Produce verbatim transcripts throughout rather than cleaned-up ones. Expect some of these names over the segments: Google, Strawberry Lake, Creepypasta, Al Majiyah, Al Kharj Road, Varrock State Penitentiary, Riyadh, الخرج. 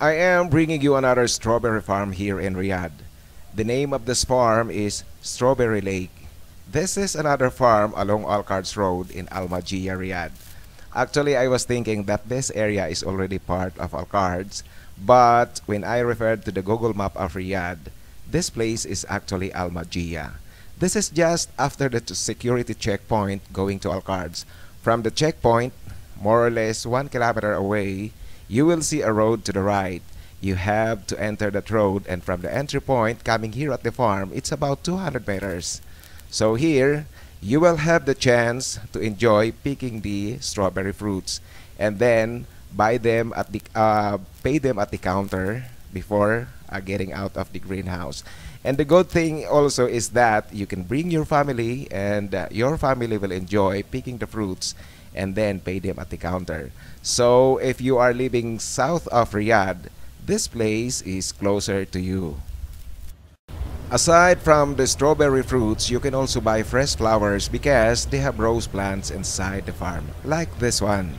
I am bringing you another strawberry farm here in Riyadh. The name of this farm is Strawberry Lake. This is another farm along Al Kharj Road in Al Majiyah, Riyadh. Actually, I was thinking that this area is already part of Al Kharj, but when I referred to the Google map of Riyadh, this place is actually Al Majiyah. This is just after the security checkpoint going to Al Kharj. From the checkpoint, more or less one kilometer away, you will see a road to the right. You have to enter that road, and from the entry point coming here at the farm, it's about two hundred meters. So here, you will have the chance to enjoy picking the strawberry fruits and then buy them at the, uh, pay them at the counter before uh, getting out of the greenhouse. And the good thing also is that you can bring your family, and uh, your family will enjoy picking the fruits and then pay them at the counter. So if you are living south of Riyadh, this place is closer to you. Aside from the strawberry fruits, you can also buy fresh flowers because they have rose plants inside the farm, like this one.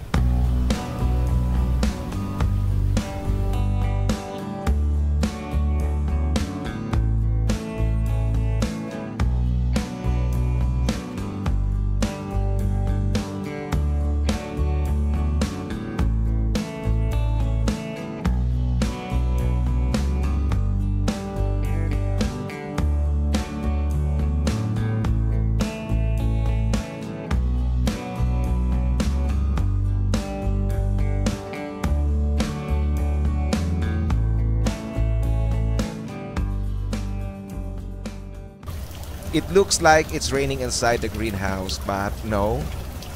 It looks like it's raining inside the greenhouse, but no.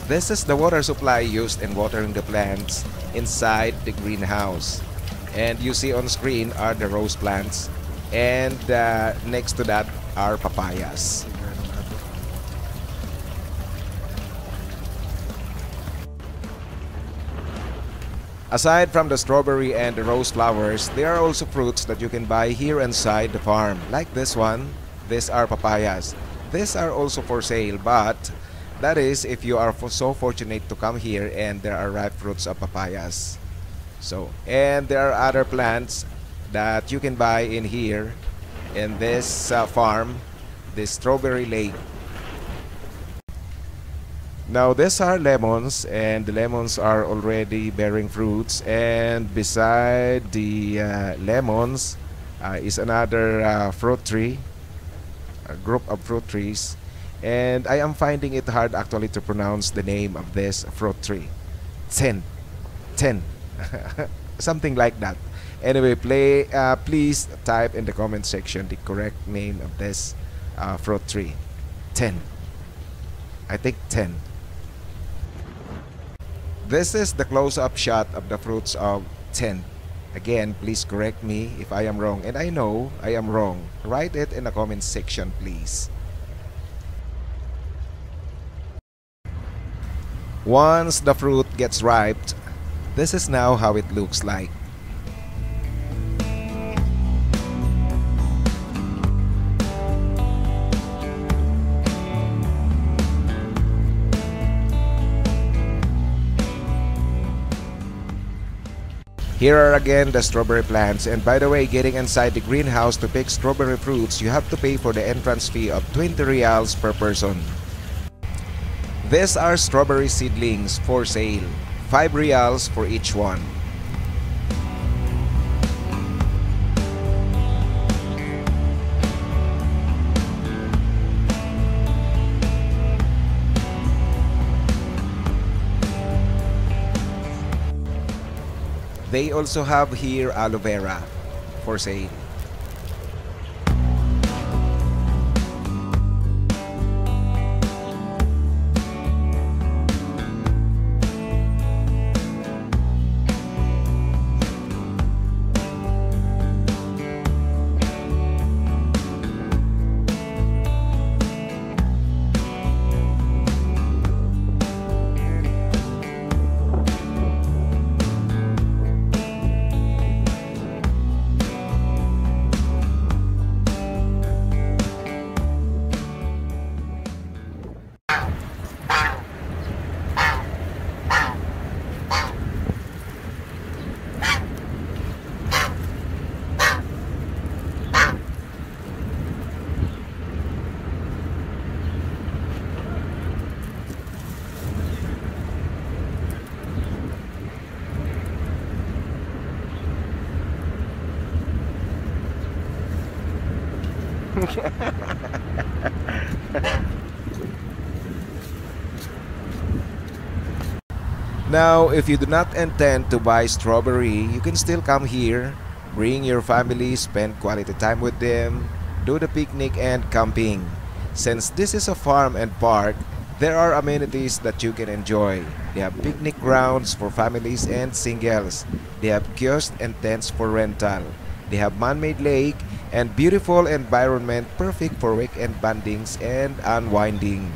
This is the water supply used in watering the plants inside the greenhouse. And you see on screen are the rose plants, and uh, next to that are papayas. Aside from the strawberry and the rose flowers, there are also fruits that you can buy here inside the farm, like this one. These are papayas. These are also for sale, but that is if you are so fortunate to come here and there are ripe fruits of papayas. So, and there are other plants that you can buy in here in this uh, farm, the Strawberry Lake. Now these are lemons, and the lemons are already bearing fruits, and beside the uh, lemons uh, is another uh, fruit tree. A group of fruit trees, and I am finding it hard actually to pronounce the name of this fruit tree. Ten, ten, something like that. Anyway, play, uh, please type in the comment section the correct name of this uh, fruit tree. Ten, I think ten. This is the close-up shot of the fruits of ten. Again, please correct me if I am wrong, and I know I am wrong. Write it in the comment section, please. Once the fruit gets ripe, this is now how it looks like. Here are again the strawberry plants, and by the way, getting inside the greenhouse to pick strawberry fruits, you have to pay for the entrance fee of twenty reals per person. These are strawberry seedlings for sale, five reals for each one. They also have here aloe vera for sale. Now, if you do not intend to buy strawberry, you can still come here, bring your family, spend quality time with them, do the picnic and camping. Since this is a farm and park, there are amenities that you can enjoy. They have picnic grounds for families and singles. They have kiosks and tents for rental. They have man-made lake and beautiful environment perfect for weekend bandings and unwinding.